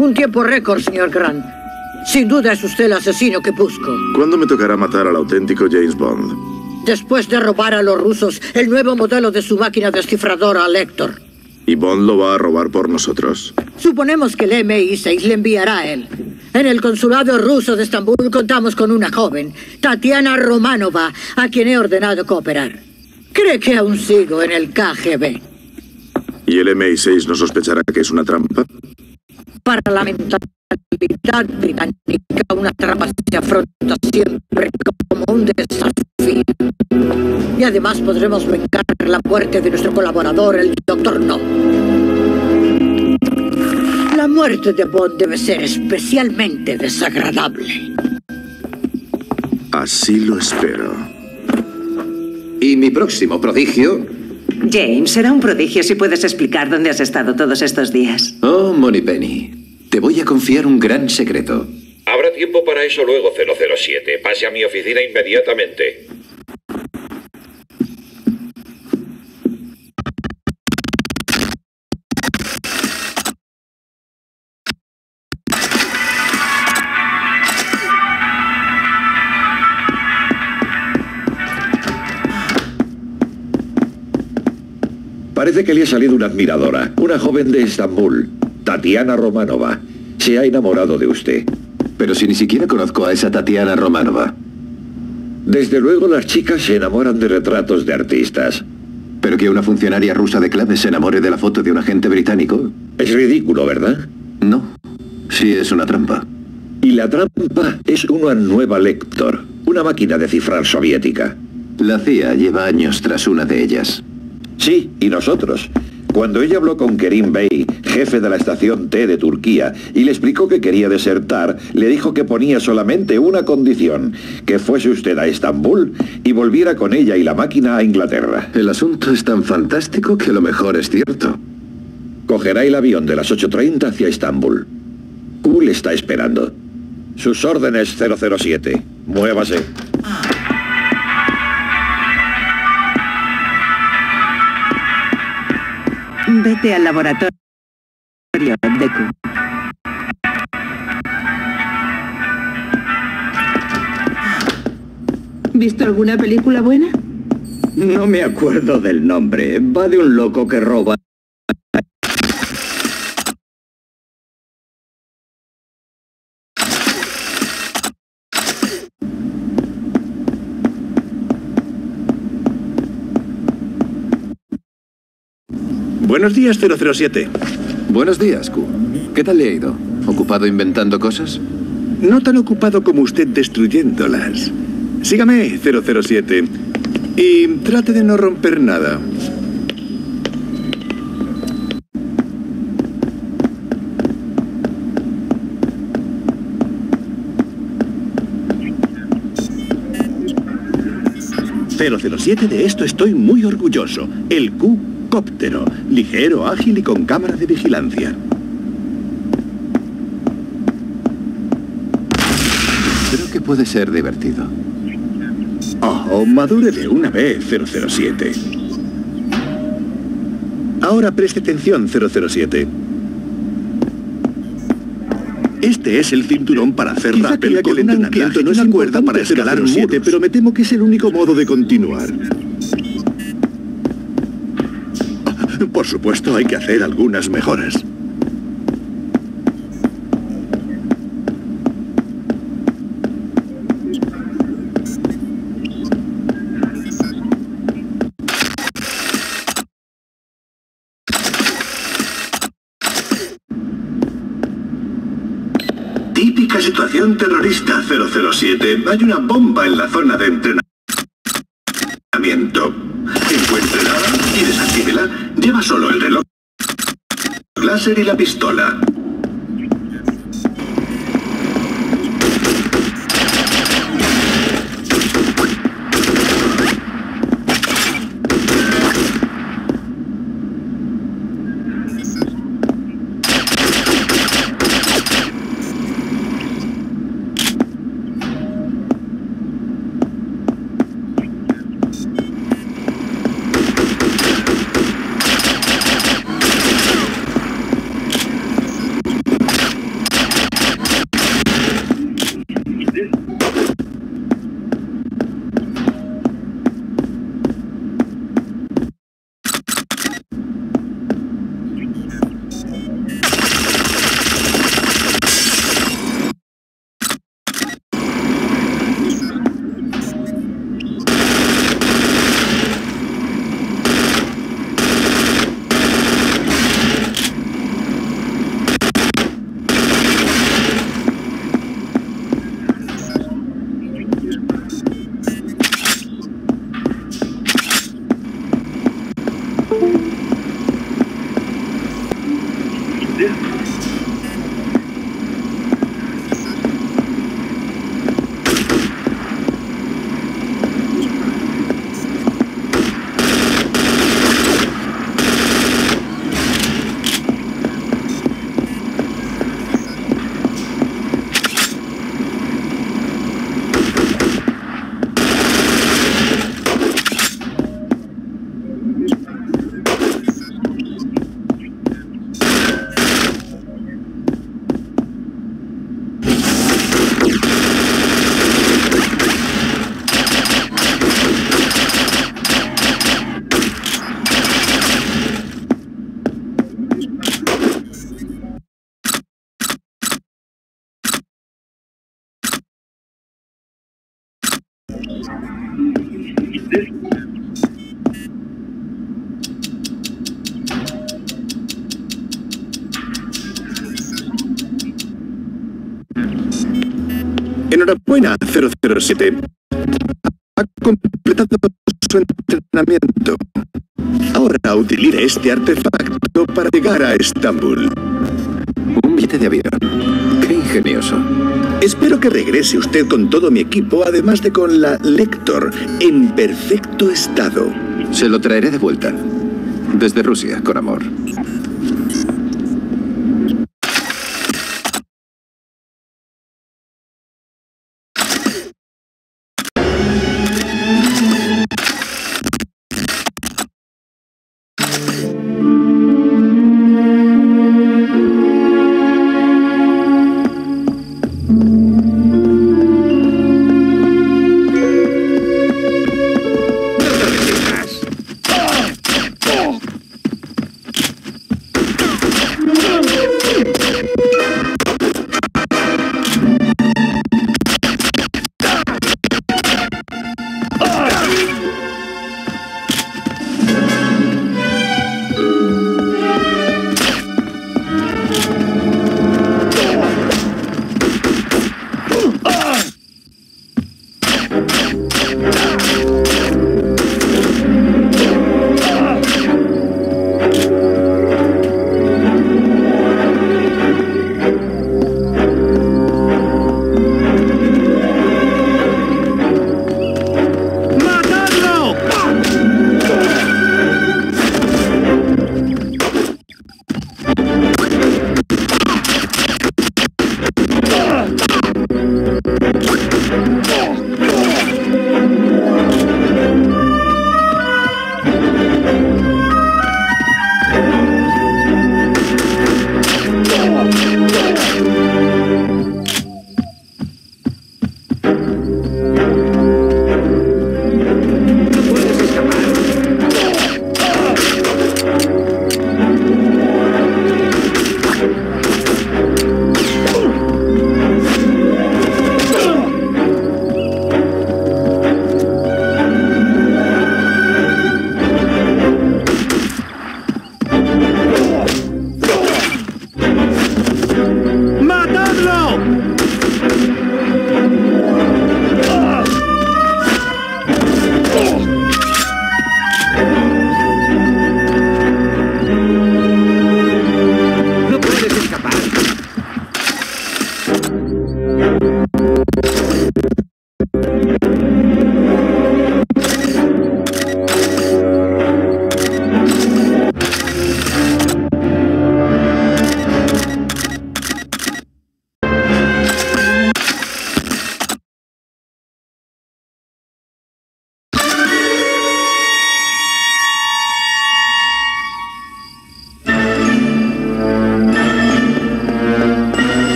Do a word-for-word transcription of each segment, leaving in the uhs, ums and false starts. Un tiempo récord, señor Grant. Sin duda es usted el asesino que busco. ¿Cuándo me tocará matar al auténtico James Bond? Después de robar a los rusos el nuevo modelo de su máquina descifradora, Lector. Y Bond lo va a robar por nosotros. Suponemos que el M I seis le enviará a él. En el consulado ruso de Estambul contamos con una joven, Tatiana Romanova, a quien he ordenado cooperar. ¿Cree que aún sigo en el K G B? ¿Y el M I seis no sospechará que es una trampa? Para la mentalidad británica, una trampa se afronta siempre como un desafío. Y además podremos vengar la muerte de nuestro colaborador, el doctor No. La muerte de Bond debe ser especialmente desagradable. Así lo espero. Y mi próximo prodigio... James, será un prodigio si puedes explicar dónde has estado todos estos días. Oh, Moneypenny, te voy a confiar un gran secreto. Habrá tiempo para eso luego, cero cero siete. Pase a mi oficina inmediatamente. Parece que le ha salido una admiradora, una joven de Estambul, Tatiana Romanova. Se ha enamorado de usted. Pero si ni siquiera conozco a esa Tatiana Romanova. Desde luego las chicas se enamoran de retratos de artistas. Pero que una funcionaria rusa de clave se enamore de la foto de un agente británico. Es ridículo, ¿verdad? No, sí es una trampa. Y la trampa es una nueva Lector, una máquina de cifrar soviética. La C I A lleva años tras una de ellas. Sí, y nosotros. Cuando ella habló con Kerim Bey, jefe de la estación T de Turquía, y le explicó que quería desertar, le dijo que ponía solamente una condición, que fuese usted a Estambul y volviera con ella y la máquina a Inglaterra. El asunto es tan fantástico que lo mejor es cierto. Cogerá el avión de las ocho treinta hacia Estambul. Q le está esperando. Sus órdenes, cero cero siete. Muévase. Vete al laboratorio de Q. ¿Visto alguna película buena? No me acuerdo del nombre. Va de un loco que roba. Buenos días, cero cero siete. Buenos días, Q. ¿Qué tal le ha ido? ¿Ocupado inventando cosas? No tan ocupado como usted destruyéndolas. Sígame, cero cero siete. Y trate de no romper nada. cero cero siete, de esto estoy muy orgulloso. El Q... cóptero, ligero, ágil y con cámara de vigilancia. Creo que puede ser divertido. Oh, madure de una vez, cero cero siete. Ahora preste atención, cero cero siete. Este es el cinturón para hacer quizá rappel con un anclaje, no es una cuerda para escalar un muro, pero me temo que es el único modo de continuar. Por supuesto, hay que hacer algunas mejoras. Típica situación terrorista, cero cero siete. Hay una bomba en la zona de entrenamiento. Encuéntrela y desactívela. Lleva solo el reloj, el láser y la pistola. Enhorabuena, cero cero siete. Ha completado su entrenamiento. Ahora utilice este artefacto para llegar a Estambul. Un billete de avión. Qué ingenioso. Espero que regrese usted con todo mi equipo, además de con la Lector, en perfecto estado. Se lo traeré de vuelta. Desde Rusia, con amor.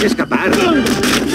¡Escapar!